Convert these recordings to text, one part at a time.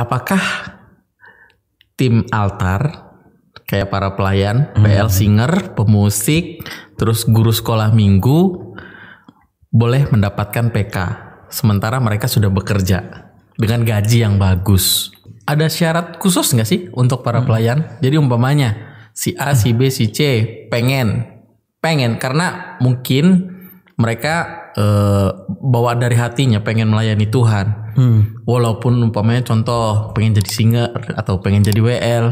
Apakah tim altar kayak para pelayan, PL singer, pemusik, terus guru sekolah minggu boleh mendapatkan PK sementara mereka sudah bekerja dengan gaji yang bagus? Ada syarat khusus nggak sih untuk para pelayan? Jadi umpamanya si A, si B, si C pengen karena mungkin mereka bawa dari hatinya pengen melayani Tuhan. Walaupun umpamanya contoh pengen jadi singer atau pengen jadi WL,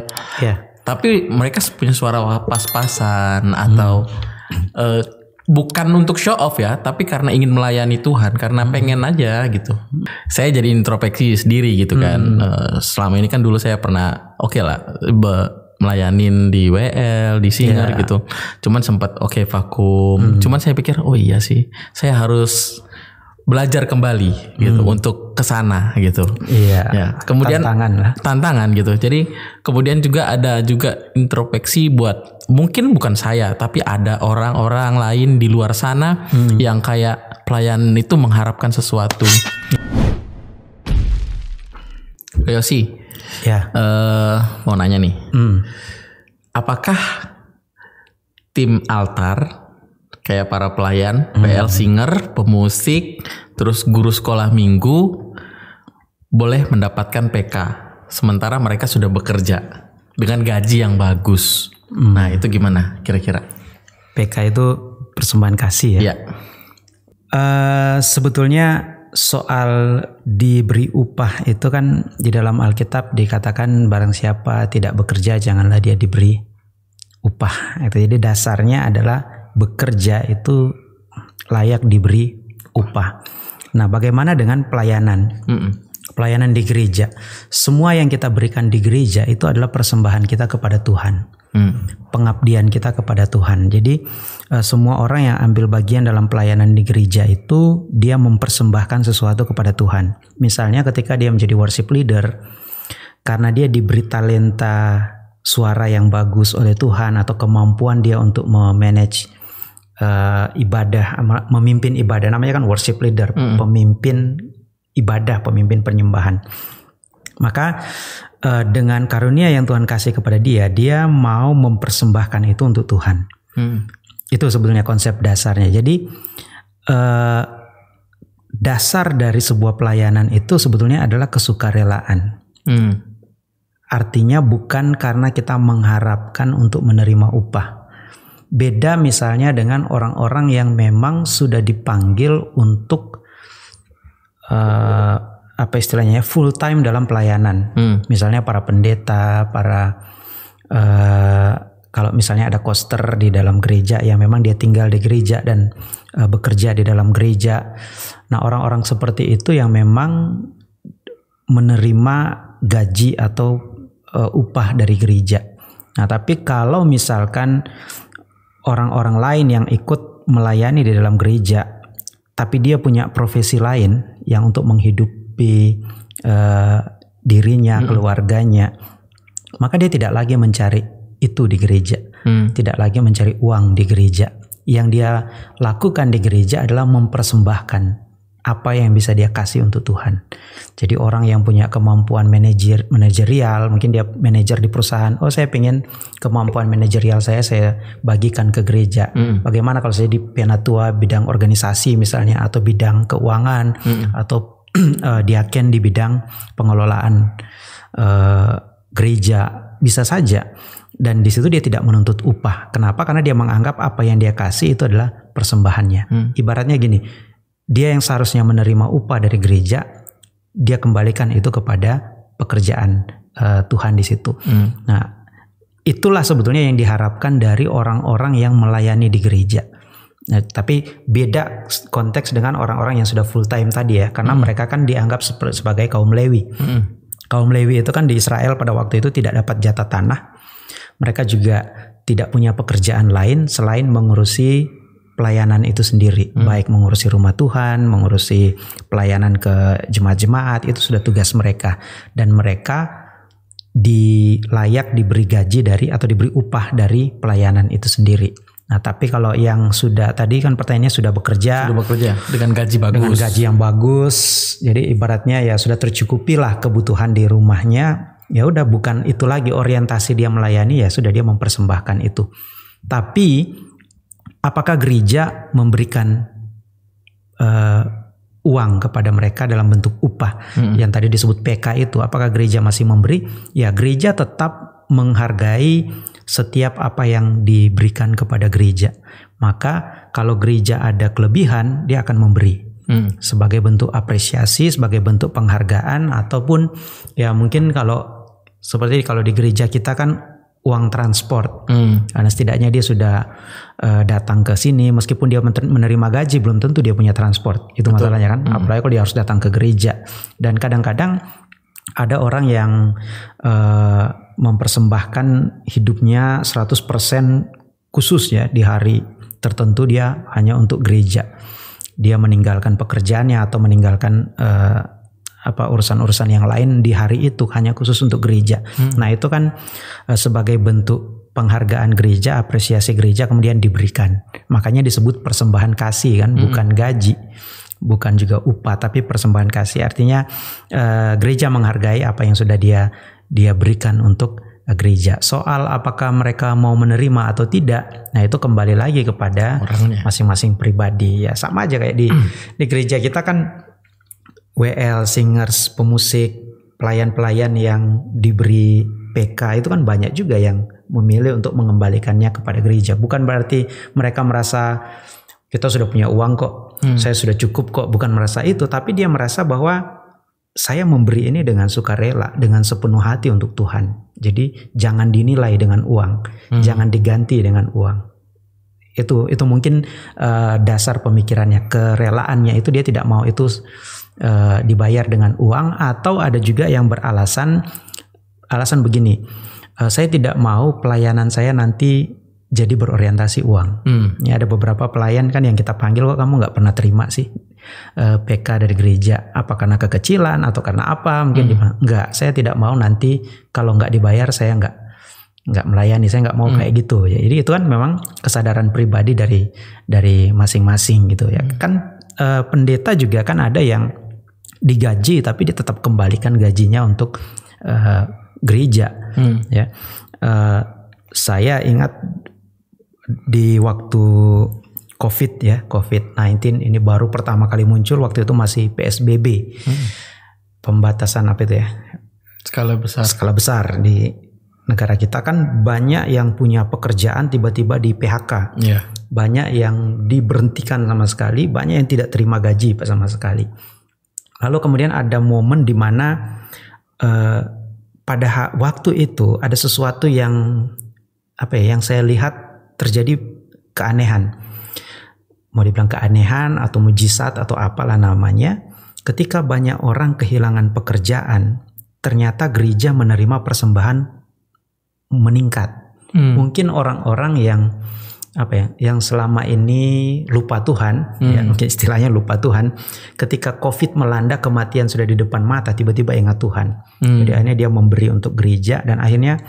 tapi mereka punya suara pas-pasan atau bukan untuk show off ya, tapi karena ingin melayani Tuhan, karena pengen aja gitu. Saya jadi introspeksi sendiri gitu kan. Selama ini kan dulu saya pernah melayanin di WL, di singer gitu. Cuman sempat vakum. Cuman saya pikir, oh iya sih, saya harus belajar kembali gitu untuk kesana gitu. Kemudian tantangan gitu. Jadi kemudian juga ada introspeksi buat mungkin bukan saya tapi ada orang-orang lain di luar sana yang kayak pelayan itu mengharapkan sesuatu. Yosi, mau nanya nih, apakah tim altar kayak para pelayan, PL singer, pemusik, terus guru sekolah minggu boleh mendapatkan PK sementara mereka sudah bekerja dengan gaji yang bagus? Nah itu gimana kira-kira? PK itu persembahan kasih ya? Sebetulnya soal diberi upah itu kan di dalam Alkitab dikatakan barang siapa tidak bekerja janganlah dia diberi upah. Jadi dasarnya adalah bekerja itu layak diberi upah. Nah, bagaimana dengan pelayanan? Pelayanan di gereja. Semua yang kita berikan di gereja itu adalah persembahan kita kepada Tuhan. Pengabdian kita kepada Tuhan. Jadi, semua orang yang ambil bagian dalam pelayanan di gereja itu dia mempersembahkan sesuatu kepada Tuhan. Misalnya ketika dia menjadi worship leader, karena dia diberi talenta suara yang bagus oleh Tuhan atau kemampuan dia untuk memanage ibadah, memimpin ibadah, namanya kan worship leader, pemimpin ibadah, pemimpin penyembahan. Maka dengan karunia yang Tuhan kasih kepada dia, dia mau mempersembahkan itu untuk Tuhan. Itu sebetulnya konsep dasarnya. Jadi dasar dari sebuah pelayanan itu sebetulnya adalah kesukarelaan. Artinya bukan karena kita mengharapkan untuk menerima upah. Beda misalnya dengan orang-orang yang memang sudah dipanggil untuk apa istilahnya full time dalam pelayanan. Misalnya para pendeta, para kalau misalnya ada koster di dalam gereja yang memang dia tinggal di gereja dan bekerja di dalam gereja. Nah orang-orang seperti itu yang memang menerima gaji atau upah dari gereja. Nah tapi kalau misalkan orang-orang lain yang ikut melayani di dalam gereja, tapi dia punya profesi lain yang untuk menghidupi dirinya, keluarganya, maka dia tidak lagi mencari itu di gereja, tidak lagi mencari uang di gereja. Yang dia lakukan di gereja adalah mempersembahkan apa yang bisa dia kasih untuk Tuhan. Jadi orang yang punya kemampuan manajerial, mungkin dia manajer di perusahaan, oh saya pengen kemampuan manajerial saya bagikan ke gereja. Bagaimana kalau saya di penatua bidang organisasi misalnya, atau bidang keuangan, atau diaken di bidang pengelolaan gereja, bisa saja. Dan di situ dia tidak menuntut upah. Kenapa? Karena dia menganggap apa yang dia kasih itu adalah persembahannya. Ibaratnya gini, dia yang seharusnya menerima upah dari gereja, dia kembalikan itu kepada pekerjaan Tuhan di situ. Nah, itulah sebetulnya yang diharapkan dari orang-orang yang melayani di gereja. Nah, tapi beda konteks dengan orang-orang yang sudah full time tadi ya, karena mereka kan dianggap sebagai kaum Lewi. Kaum Lewi itu kan di Israel pada waktu itu tidak dapat jatah tanah. Mereka juga tidak punya pekerjaan lain selain mengurusi pelayanan itu sendiri, baik mengurusi rumah Tuhan, mengurusi pelayanan ke jemaat-jemaat, itu sudah tugas mereka. Dan mereka layak diberi gaji dari atau diberi upah dari pelayanan itu sendiri. Nah, tapi kalau yang sudah tadi kan pertanyaannya sudah bekerja dengan gaji bagus. Dengan gaji yang bagus. Jadi ibaratnya ya sudah tercukupi lah kebutuhan di rumahnya. Ya udah, bukan itu lagi orientasi dia melayani, ya sudah dia mempersembahkan itu. Tapi apakah gereja memberikan uang kepada mereka dalam bentuk upah yang tadi disebut PK itu? Apakah gereja masih memberi? Ya, gereja tetap menghargai setiap apa yang diberikan kepada gereja. Maka kalau gereja ada kelebihan, dia akan memberi sebagai bentuk apresiasi, sebagai bentuk penghargaan, ataupun ya mungkin kalau seperti kalau di gereja kita kan uang transport, karena setidaknya dia sudah datang ke sini, meskipun dia menerima gaji belum tentu dia punya transport. Itu betul. Masalahnya kan, apalagi kalau dia harus datang ke gereja. Dan kadang-kadang ada orang yang mempersembahkan hidupnya 100% khusus ya, di hari tertentu dia hanya untuk gereja. Dia meninggalkan pekerjaannya atau meninggalkan urusan-urusan yang lain di hari itu hanya khusus untuk gereja. Nah, itu kan sebagai bentuk penghargaan gereja, apresiasi gereja kemudian diberikan. Makanya disebut persembahan kasih kan, bukan gaji. Bukan juga upah, tapi persembahan kasih. Artinya gereja menghargai apa yang sudah dia berikan untuk gereja. Soal apakah mereka mau menerima atau tidak, nah itu kembali lagi kepada orangnya, masing-masing pribadi. Ya sama aja kayak di gereja kita kan, WL, singers, pemusik, pelayan-pelayan yang diberi PK itu kan banyak juga yang memilih untuk mengembalikannya kepada gereja. Bukan berarti mereka merasa kita sudah punya uang kok, saya sudah cukup kok, bukan merasa itu, tapi dia merasa bahwa saya memberi ini dengan sukarela, dengan sepenuh hati untuk Tuhan. Jadi jangan dinilai dengan uang, jangan diganti dengan uang. Itu mungkin dasar pemikirannya, kerelaannya itu, dia tidak mau itu dibayar dengan uang. Atau ada juga yang beralasan begini, saya tidak mau pelayanan saya nanti jadi berorientasi uang. Ya, ada beberapa pelayan kan yang kita panggil, kok kamu nggak pernah terima sih PK dari gereja? Apa karena kekecilan atau karena apa? Mungkin nggak. Saya tidak mau nanti kalau nggak dibayar saya nggak melayani. Saya nggak mau kayak gitu. Jadi itu kan memang kesadaran pribadi dari masing-masing gitu ya. Kan pendeta juga kan ada yang digaji tapi dia tetap kembalikan gajinya untuk gereja. Ya, saya ingat di waktu COVID-19 ini baru pertama kali muncul, waktu itu masih PSBB, pembatasan apa itu ya, skala besar di negara kita kan. Banyak yang punya pekerjaan tiba-tiba di PHK, banyak yang diberhentikan sama sekali, banyak yang tidak terima gaji sama sekali. Lalu kemudian ada momen di mana pada waktu itu ada sesuatu yang yang saya lihat terjadi keanehan. Mau dibilang keanehan atau mujizat atau apalah namanya. Ketika banyak orang kehilangan pekerjaan, ternyata gereja menerima persembahan meningkat. Mungkin orang-orang yang yang selama ini lupa Tuhan, ya, mungkin istilahnya lupa Tuhan. Ketika COVID melanda, kematian sudah di depan mata, tiba-tiba ingat Tuhan. Jadi akhirnya dia memberi untuk gereja, dan akhirnya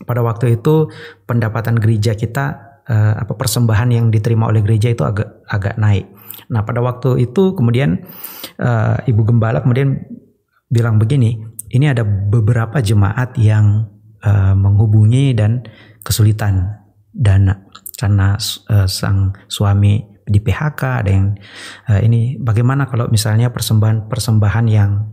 pada waktu itu pendapatan gereja kita, persembahan yang diterima oleh gereja itu agak naik. Nah, pada waktu itu kemudian Ibu Gembala kemudian bilang begini, ini ada beberapa jemaat yang menghubungi dan kesulitan dana karena sang suami di PHK, ada yang ini bagaimana kalau misalnya persembahan yang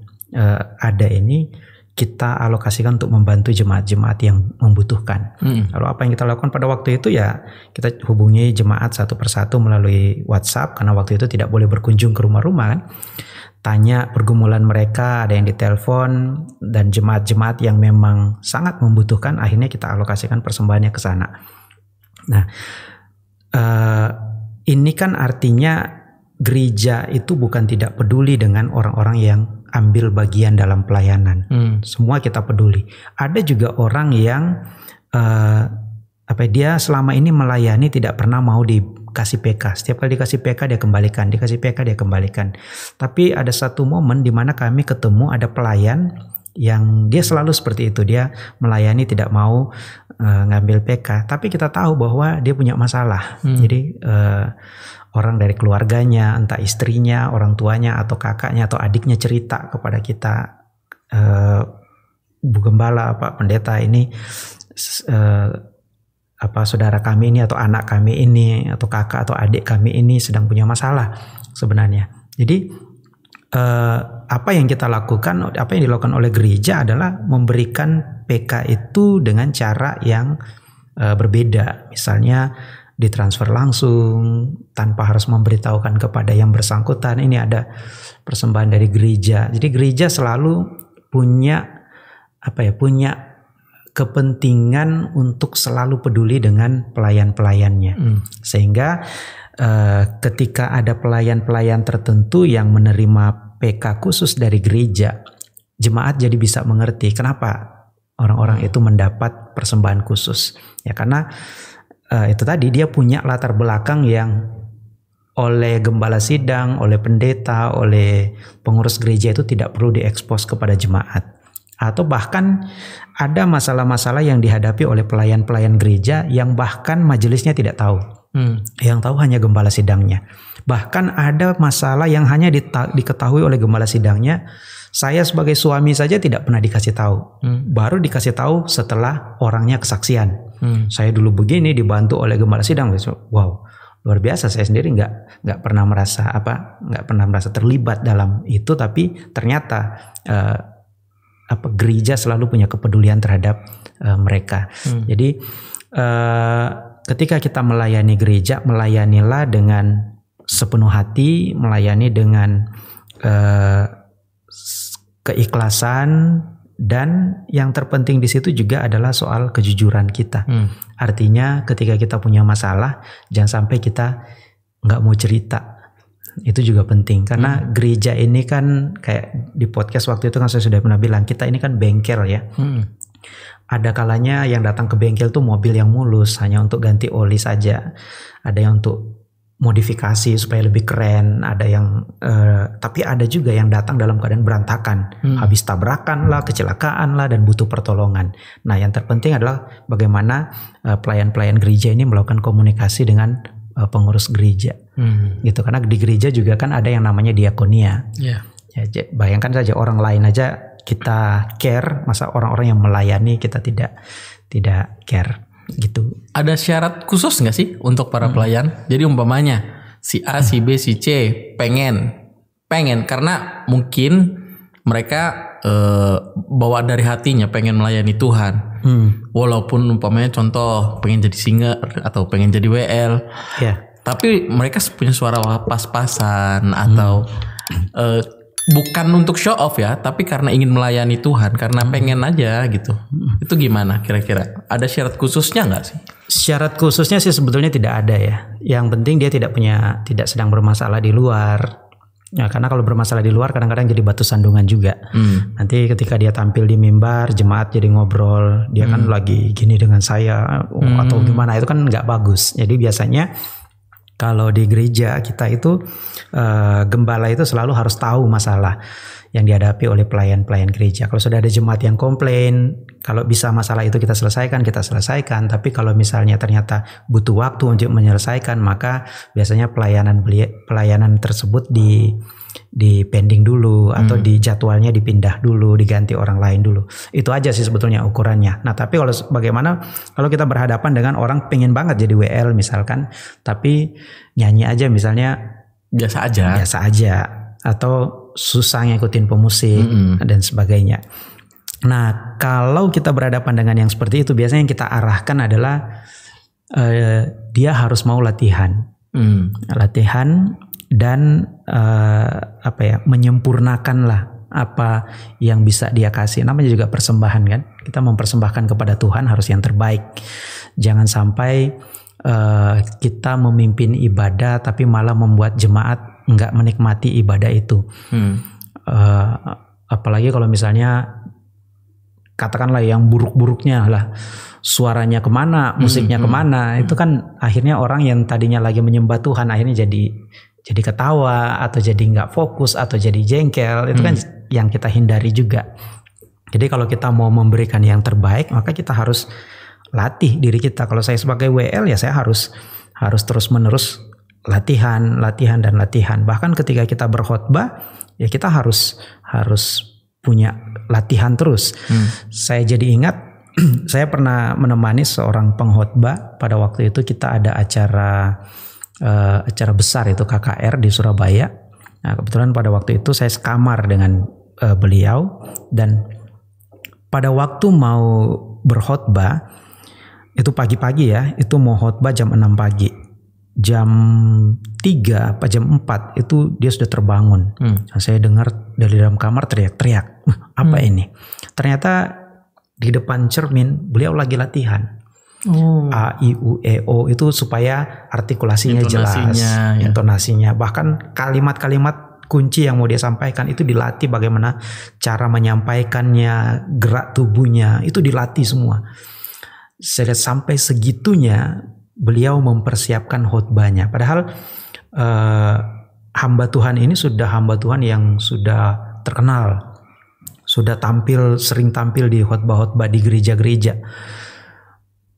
ada ini kita alokasikan untuk membantu jemaat-jemaat yang membutuhkan. Lalu apa yang kita lakukan pada waktu itu, ya kita hubungi jemaat satu persatu melalui WhatsApp, karena waktu itu tidak boleh berkunjung ke rumah-rumah kan. Tanya pergumulan mereka, ada yang ditelepon, dan jemaat-jemaat yang memang sangat membutuhkan akhirnya kita alokasikan persembahannya ke sana. Nah, ini kan artinya gereja itu bukan tidak peduli dengan orang-orang yang ambil bagian dalam pelayanan. Semua kita peduli. Ada juga orang yang dia selama ini melayani tidak pernah mau dikasih PK. Setiap kali dikasih PK dia kembalikan, dikasih PK dia kembalikan. Tapi ada satu momen di mana kami ketemu ada pelayan yang dia selalu seperti itu, dia melayani tidak mau ngambil PK, tapi kita tahu bahwa dia punya masalah. Jadi orang dari keluarganya, entah istrinya, orang tuanya, atau kakaknya, atau adiknya cerita kepada kita, Bu Gembala, Pak Pendeta, ini saudara kami ini, atau anak kami ini, atau kakak atau adik kami ini sedang punya masalah sebenarnya. Jadi apa yang kita lakukan, apa yang dilakukan oleh gereja adalah memberikan PK itu dengan cara yang berbeda. Misalnya ditransfer langsung tanpa harus memberitahukan kepada yang bersangkutan, ini ada persembahan dari gereja. Jadi gereja selalu punya punya kepentingan untuk selalu peduli dengan pelayan-pelayannya. Sehingga ketika ada pelayan-pelayan tertentu yang menerima PK khusus dari gereja, jemaat jadi bisa mengerti kenapa orang-orang itu mendapat persembahan khusus. Ya karena itu tadi, dia punya latar belakang yang oleh gembala sidang, oleh pendeta, oleh pengurus gereja itu tidak perlu diekspos kepada jemaat. Atau bahkan ada masalah-masalah yang dihadapi oleh pelayan-pelayan gereja yang bahkan majelisnya tidak tahu. Yang tahu hanya gembala sidangnya. Bahkan ada masalah yang hanya diketahui oleh gembala sidangnya. Saya sebagai suami saja tidak pernah dikasih tahu. Baru dikasih tahu setelah orangnya kesaksian. Saya dulu begini, dibantu oleh gembala sidang. Wow, luar biasa. Saya sendiri nggak pernah merasa terlibat dalam itu. Tapi ternyata gereja selalu punya kepedulian terhadap mereka. Jadi ketika kita melayani gereja, melayanilah dengan sepenuh hati, melayani dengan keikhlasan, dan yang terpenting di situ juga adalah soal kejujuran kita. Artinya ketika kita punya masalah, jangan sampai kita nggak mau cerita. Itu juga penting, karena gereja ini kan kayak di podcast waktu itu kan saya sudah pernah bilang, kita ini kan bengkel ya. Ada kalanya yang datang ke bengkel tuh mobil yang mulus hanya untuk ganti oli saja. Ada yang untuk modifikasi supaya lebih keren. Ada yang tapi ada juga yang datang dalam keadaan berantakan, habis tabrakan lah, kecelakaan lah, dan butuh pertolongan. Nah, yang terpenting adalah bagaimana pelayan-pelayan gereja ini melakukan komunikasi dengan pengurus gereja, gitu. Karena di gereja juga kan ada yang namanya diakonia. Ya, bayangkan saja orang lain aja kita care, masa orang-orang yang melayani kita tidak care gitu. Ada syarat khusus nggak sih untuk para pelayan? Jadi umpamanya si A, si B, si C pengen karena mungkin mereka bawa dari hatinya pengen melayani Tuhan. Walaupun umpamanya contoh pengen jadi singer atau pengen jadi WL. Tapi mereka punya suara pas-pasan atau bukan untuk show off ya, tapi karena ingin melayani Tuhan, karena pengen aja gitu. Itu gimana kira-kira? Ada syarat khususnya nggak sih? Syarat khususnya sih sebetulnya tidak ada ya. Yang penting dia tidak sedang bermasalah di luar. Ya, karena kalau bermasalah di luar kadang-kadang jadi batu sandungan juga. Nanti ketika dia tampil di mimbar, jemaat jadi ngobrol, dia kan lagi gini dengan saya atau gimana, itu kan nggak bagus. Jadi biasanya kalau di gereja kita itu gembala itu selalu harus tahu masalah yang dihadapi oleh pelayan-pelayan gereja. Kalau sudah ada jemaat yang komplain, kalau bisa masalah itu kita selesaikan. Tapi kalau misalnya ternyata butuh waktu untuk menyelesaikan, maka biasanya pelayanan tersebut di pending dulu, atau di jadwalnya dipindah dulu, diganti orang lain dulu. Itu aja sih sebetulnya ukurannya. Nah, tapi kalau bagaimana kalau kita berhadapan dengan orang pengen banget jadi WL misalkan, tapi nyanyi aja misalnya biasa aja, atau susah ngikutin pemusik dan sebagainya. Nah, kalau kita berhadapan dengan yang seperti itu, biasanya yang kita arahkan adalah dia harus mau latihan dan menyempurnakanlah apa yang bisa dia kasih. Namanya juga persembahan kan, kita mempersembahkan kepada Tuhan harus yang terbaik. Jangan sampai kita memimpin ibadah tapi malah membuat jemaat nggak menikmati ibadah itu. Apalagi kalau misalnya katakanlah yang buruk-buruknya lah, suaranya kemana, musiknya kemana, itu kan akhirnya orang yang tadinya lagi menyembah Tuhan akhirnya jadi ketawa, atau jadi nggak fokus, atau jadi jengkel. Itu kan yang kita hindari juga. Jadi kalau kita mau memberikan yang terbaik, maka kita harus latih diri kita. Kalau saya sebagai WL ya saya harus terus-menerus latihan dan latihan. Bahkan ketika kita berkhotbah ya kita harus punya latihan terus. Saya jadi ingat saya pernah menemani seorang pengkhotbah. Pada waktu itu kita ada acara besar itu KKR di Surabaya. Nah, kebetulan pada waktu itu saya sekamar dengan beliau, dan pada waktu mau berkhotbah itu pagi-pagi ya, itu mau khotbah jam 6 pagi. Jam 3 apa jam 4 itu dia sudah terbangun. Saya dengar dari dalam kamar teriak-teriak. Apa ini? Ternyata di depan cermin beliau lagi latihan. A, I, U, E, O itu supaya artikulasinya jelas, ya. Intonasinya. Bahkan kalimat-kalimat kunci yang mau dia sampaikan itu dilatih, bagaimana cara menyampaikannya, gerak tubuhnya itu dilatih semua. Saya lihat sampai segitunya beliau mempersiapkan khotbahnya. Padahal hamba Tuhan ini sudah hamba Tuhan yang sudah terkenal. Sudah sering tampil di khotbah-khotbah di gereja-gereja.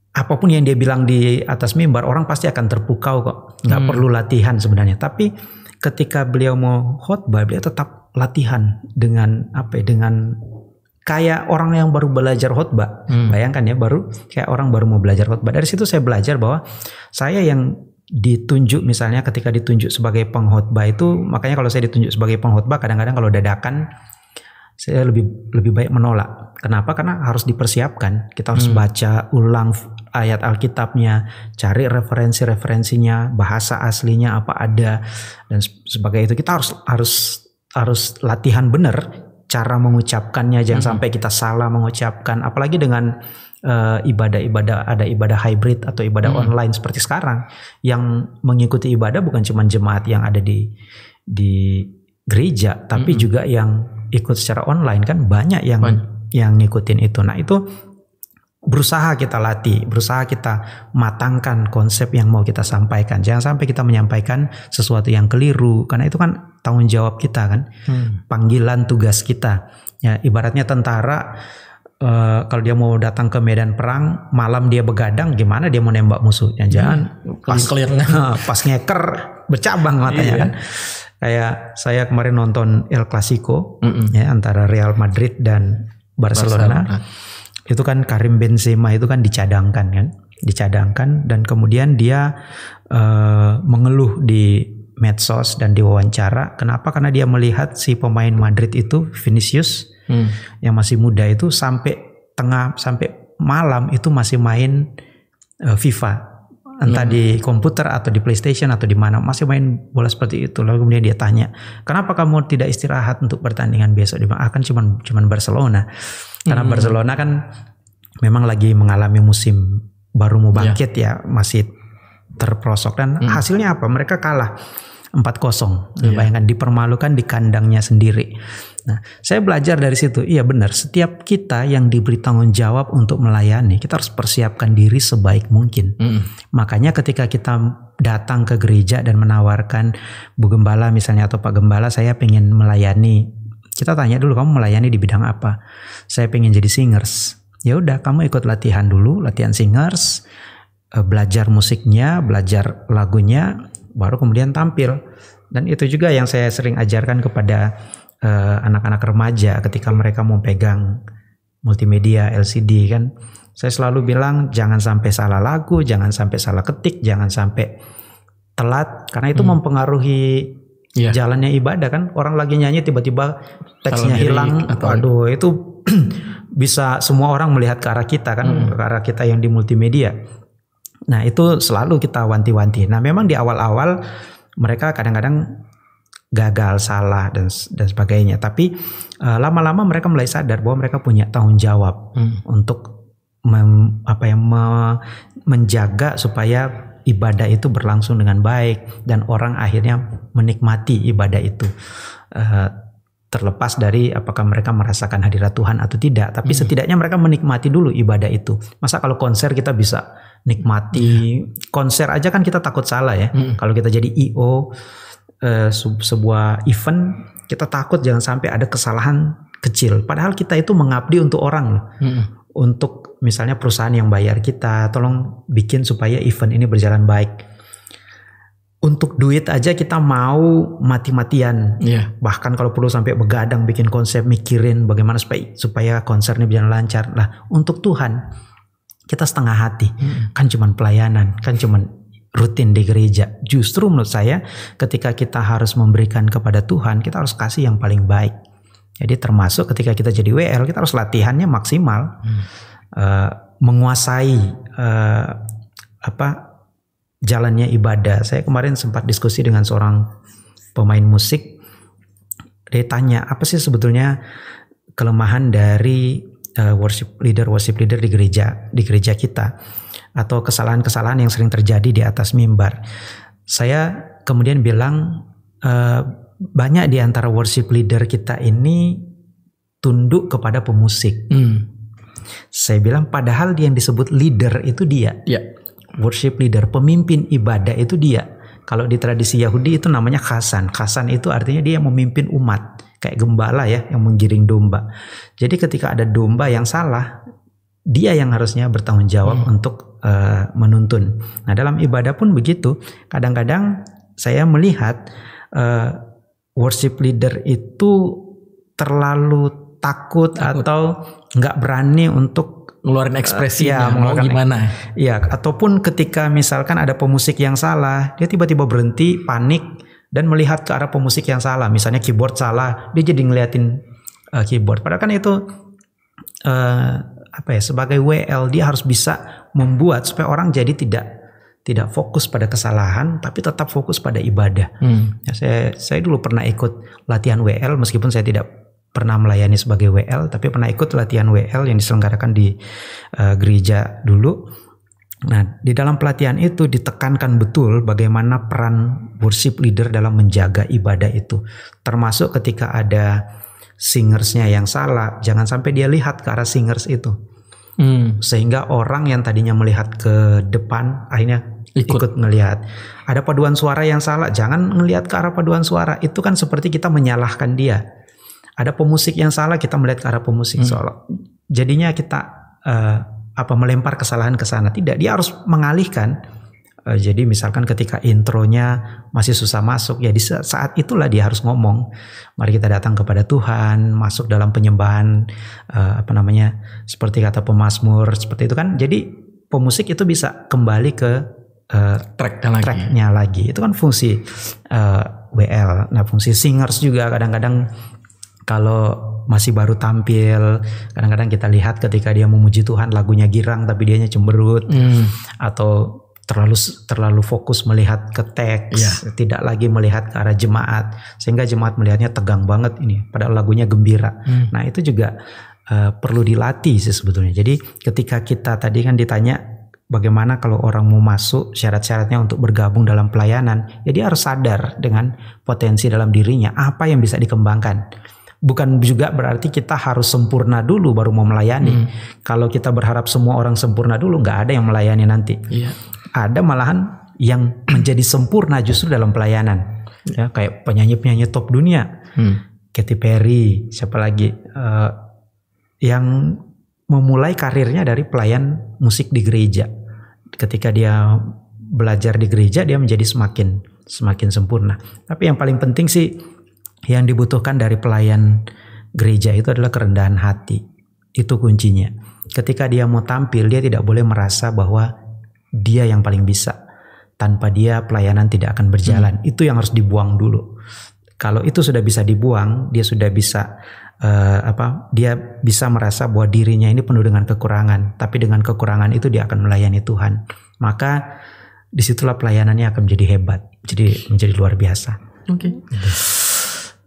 Apapun yang dia bilang di atas mimbar, orang pasti akan terpukau kok. Gak perlu latihan sebenarnya. Tapi ketika beliau mau khotbah, beliau tetap latihan dengan apa? Dengan kayak orang yang baru belajar khotbah. Bayangkan ya, kayak orang baru mau belajar khotbah. Dari situ saya belajar bahwa saya yang ditunjuk, misalnya ketika ditunjuk sebagai pengkhotbah itu, makanya kalau saya ditunjuk sebagai pengkhotbah kadang-kadang kalau dadakan saya lebih baik menolak. Kenapa? Karena harus dipersiapkan. Kita harus baca ulang ayat Alkitabnya, cari referensinya, bahasa aslinya apa ada dan sebagainya. Itu kita harus latihan benar cara mengucapkannya. Jangan sampai kita salah mengucapkan. Apalagi dengan ibadah-ibadah, ada ibadah hybrid atau ibadah online seperti sekarang, yang mengikuti ibadah bukan cuma jemaat yang ada di gereja, tapi juga yang ikut secara online kan banyak yang ngikutin itu. Nah itu berusaha kita latih, berusaha kita matangkan konsep yang mau kita sampaikan. Jangan sampai kita menyampaikan sesuatu yang keliru, karena itu kan tanggung jawab kita kan, panggilan tugas kita. Ya ibaratnya tentara kalau dia mau datang ke medan perang malam dia begadang, gimana dia mau nembak musuhnya? Jangan pas ngeker bercabang matanya kan. Kayak saya kemarin nonton El Clasico ya, antara Real Madrid dan Barcelona. Itu kan Karim Benzema itu kan dicadangkan dan kemudian dia mengeluh di medsos dan diwawancara. Kenapa? Karena dia melihat si pemain Madrid itu Vinicius yang masih muda itu sampai malam itu masih main FIFA. Entah di komputer atau di PlayStation atau di mana, masih main bola seperti itu. Lalu kemudian dia tanya, kenapa kamu tidak istirahat untuk pertandingan besok? Dia bilang, kan cuman Barcelona. Karena Barcelona kan memang lagi mengalami musim baru mau bangkit ya, masih terprosok. Dan hasilnya apa? Mereka kalah 4-0. Bayangkan, dipermalukan di kandangnya sendiri. Nah, saya belajar dari situ. Iya benar, setiap kita yang diberi tanggung jawab untuk melayani, kita harus persiapkan diri sebaik mungkin. Makanya ketika kita datang ke gereja dan menawarkan Bu Gembala misalnya atau Pak Gembala, saya pengen melayani, kita tanya dulu, kamu melayani di bidang apa? Saya pengen jadi singers. Ya udah, kamu ikut latihan dulu, latihan singers, belajar musiknya, belajar lagunya, baru kemudian tampil. Dan itu juga yang saya sering ajarkan kepada anak-anak remaja ketika mereka mau pegang multimedia LCD kan, saya selalu bilang jangan sampai salah lagu, jangan sampai salah ketik, jangan sampai telat, karena itu mempengaruhi jalannya ibadah kan. Orang lagi nyanyi tiba-tiba teksnya hilang, aduh itu bisa semua orang melihat ke arah kita kan, ke arah kita yang di multimedia. Nah itu selalu kita wanti-wanti. Nah memang di awal-awal mereka kadang-kadang gagal, salah dan sebagainya. Tapi lama-lama mereka mulai sadar bahwa mereka punya tanggung jawab untuk menjaga supaya ibadah itu berlangsung dengan baik dan orang akhirnya menikmati ibadah itu, terlepas dari apakah mereka merasakan hadirat Tuhan atau tidak. Tapi setidaknya mereka menikmati dulu ibadah itu. Masa kalau konser kita bisa nikmati konser aja kan, kita takut salah ya. Kalau kita jadi I.O. sebuah event, kita takut jangan sampai ada kesalahan kecil. Padahal kita itu mengabdi untuk orang loh. untuk misalnya perusahaan yang bayar kita, tolong bikin supaya event ini berjalan baik. Untuk duit aja kita mau mati-matian, bahkan kalau perlu sampai begadang bikin konsep, mikirin bagaimana supaya konsernya berjalan lancar. Nah, untuk Tuhan kita setengah hati, kan cuman pelayanan, kan cuman rutin di gereja. Justru menurut saya ketika kita harus memberikan kepada Tuhan, kita harus kasih yang paling baik. Jadi termasuk ketika kita jadi WL, kita harus latihannya maksimal, menguasai jalannya ibadah. Saya kemarin sempat diskusi dengan seorang pemain musik. Dia tanya, apa sih sebetulnya kelemahan dari worship leader di gereja kita, atau kesalahan-kesalahan yang sering terjadi di atas mimbar. Saya kemudian bilang, banyak di antara worship leader kita ini tunduk kepada pemusik. Saya bilang, padahal yang disebut leader itu dia. Worship leader, pemimpin ibadah itu dia. Kalau di tradisi Yahudi itu namanya khasan. Khasan itu artinya dia yang memimpin umat, kayak gembala ya, yang menggiring domba. Jadi ketika ada domba yang salah, dia yang harusnya bertanggung jawab untuk menuntun. Nah, dalam ibadah pun begitu. Kadang-kadang saya melihat worship leader itu terlalu takut. Atau nggak berani untuk ngeluarin ekspresinya, mau gimana? Iya, ataupun ketika misalkan ada pemusik yang salah, dia tiba-tiba berhenti, panik dan melihat ke arah pemusik yang salah. Misalnya keyboard salah, dia jadi ngeliatin keyboard. Padahal kan itu sebagai WL dia harus bisa membuat supaya orang jadi tidak fokus pada kesalahan, tapi tetap fokus pada ibadah. Ya, saya dulu pernah ikut latihan WL, meskipun saya tidak pernah melayani sebagai WL, tapi pernah ikut latihan WL yang diselenggarakan di gereja dulu. Nah, di dalam pelatihan itu ditekankan betul bagaimana peran worship leader dalam menjaga ibadah itu. Termasuk ketika ada singersnya yang salah, jangan sampai dia lihat ke arah singers itu. Sehingga orang yang tadinya melihat ke depan akhirnya ikut ngelihat. Ada paduan suara yang salah, jangan ngelihat ke arah paduan suara. Itu kan seperti kita menyalahkan dia. Ada pemusik yang salah, kita melihat ke arah pemusik. Jadinya kita melempar kesalahan ke sana. Tidak, dia harus mengalihkan. Jadi misalkan ketika intronya masih susah masuk, ya di saat itulah dia harus ngomong, mari kita datang kepada Tuhan, masuk dalam penyembahan, seperti kata pemazmur, seperti itu kan. Jadi pemusik itu bisa kembali ke tracknya lagi. Itu kan fungsi WL. Nah, fungsi singers juga kadang-kadang kalau masih baru tampil, kadang-kadang kita lihat ketika dia memuji Tuhan lagunya girang tapi dianya cemberut, atau terlalu fokus melihat ke teks, tidak lagi melihat ke arah jemaat, sehingga jemaat melihatnya tegang banget ini, padahal lagunya gembira. Nah, itu juga perlu dilatih sih sebetulnya. Jadi ketika kita tadi kan ditanya bagaimana kalau orang mau masuk, syarat-syaratnya untuk bergabung dalam pelayanan, ya dia harus sadar dengan potensi dalam dirinya, apa yang bisa dikembangkan. Bukan juga berarti kita harus sempurna dulu baru mau melayani. Kalau kita berharap semua orang sempurna dulu, nggak ada yang melayani nanti. Ada malahan yang menjadi sempurna justru dalam pelayanan. Ya, kayak penyanyi-penyanyi top dunia, Katy Perry, siapa lagi yang memulai karirnya dari pelayan musik di gereja. Ketika dia belajar di gereja, dia menjadi semakin sempurna. Tapi yang paling penting sih, yang dibutuhkan dari pelayan gereja itu adalah kerendahan hati. Itu kuncinya. Ketika dia mau tampil, dia tidak boleh merasa bahwa dia yang paling bisa. Tanpa dia pelayanan tidak akan berjalan. Itu yang harus dibuang dulu. Kalau itu sudah bisa dibuang, dia sudah bisa dia bisa merasa bahwa dirinya ini penuh dengan kekurangan. Tapi dengan kekurangan itu dia akan melayani Tuhan. Maka disitulah pelayanannya akan menjadi hebat. Jadi menjadi luar biasa. Oke. Okay.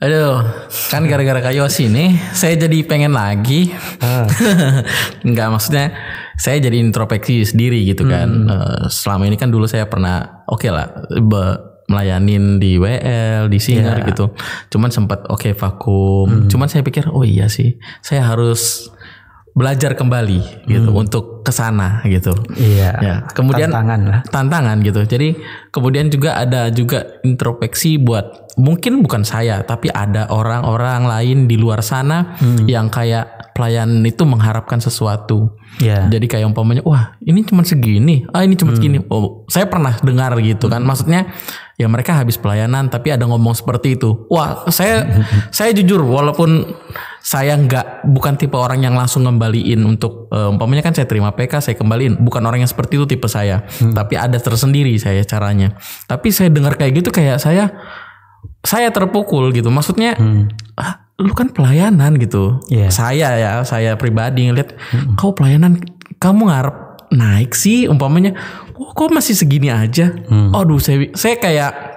Aduh, kan gara-gara Kak Yosi nih, saya jadi pengen lagi. Enggak, maksudnya saya jadi introspeksi sendiri gitu kan. Selama ini kan dulu saya pernah melayanin di WL, di singer gitu. Cuman sempat vakum. Cuman saya pikir, oh iya sih, saya harus belajar kembali gitu, untuk kesana gitu. Iya. Ya. Kemudian tantangan gitu. Jadi kemudian juga ada juga introspeksi buat mungkin bukan saya, tapi ada orang-orang lain di luar sana yang kayak pelayan itu mengharapkan sesuatu. Yeah. Jadi kayak umpamanya, wah ini cuma segini, ah ini cuma segini. Oh, saya pernah dengar gitu kan. Maksudnya ya mereka habis pelayanan tapi ada ngomong seperti itu. Wah saya jujur walaupun saya bukan tipe orang yang langsung ngembaliin untuk umpamanya kan saya terima PK saya kembaliin, bukan orang yang seperti itu tipe saya, tapi ada tersendiri saya caranya. Tapi saya dengar kayak gitu kayak saya terpukul gitu, maksudnya lu kan pelayanan gitu, saya pribadi ngeliat kau pelayanan kamu ngarep naik sih umpamanya, kok masih segini aja, aduh saya kayak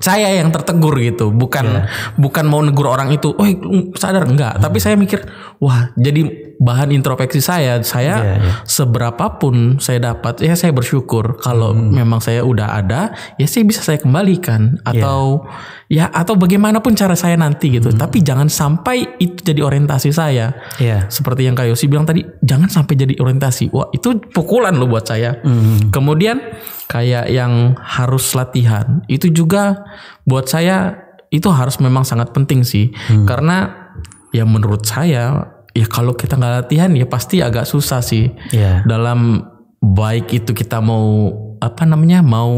saya yang tertegur gitu, bukan mau negur orang itu, oh sadar enggak, tapi saya mikir, wah jadi bahan introspeksi saya seberapapun saya dapat, ya saya bersyukur kalau memang saya udah ada, ya saya bisa saya kembalikan atau bagaimanapun cara saya nanti gitu, tapi jangan sampai itu jadi orientasi saya, seperti yang Kak Yosi bilang tadi, jangan sampai jadi orientasi, wah itu pukulan loh buat saya, kemudian kayak yang harus latihan itu juga buat saya itu harus memang sangat penting sih, karena ya menurut saya ya kalau kita nggak latihan ya pasti agak susah sih, dalam baik itu kita mau mau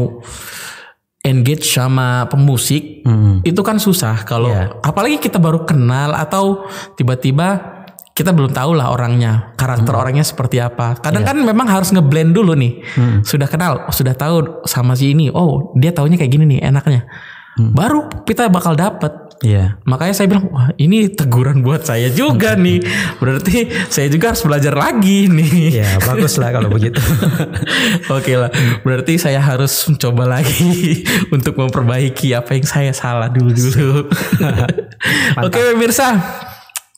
engage sama pemusik itu kan susah kalau apalagi kita baru kenal atau tiba-tiba kita belum tahu lah orangnya, karakter orangnya seperti apa. Kadang kan memang harus ngeblend dulu nih. Sudah kenal, sudah tahu sama si ini. Oh, dia taunya kayak gini nih enaknya. Baru kita bakal dapet. Makanya saya bilang, wah ini teguran buat saya juga nih. Berarti saya juga harus belajar lagi nih. Ya, bagus lah kalau begitu. Oke lah. Berarti saya harus mencoba lagi untuk memperbaiki apa yang saya salah dulu. Oke pemirsa.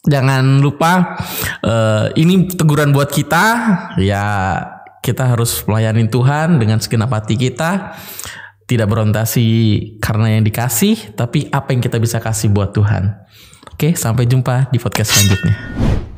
Jangan lupa ini teguran buat kita. Ya kita harus melayani Tuhan dengan segenap hati kita. Tidak berorientasi karena yang dikasih, tapi apa yang kita bisa kasih buat Tuhan. Oke, sampai jumpa di podcast selanjutnya.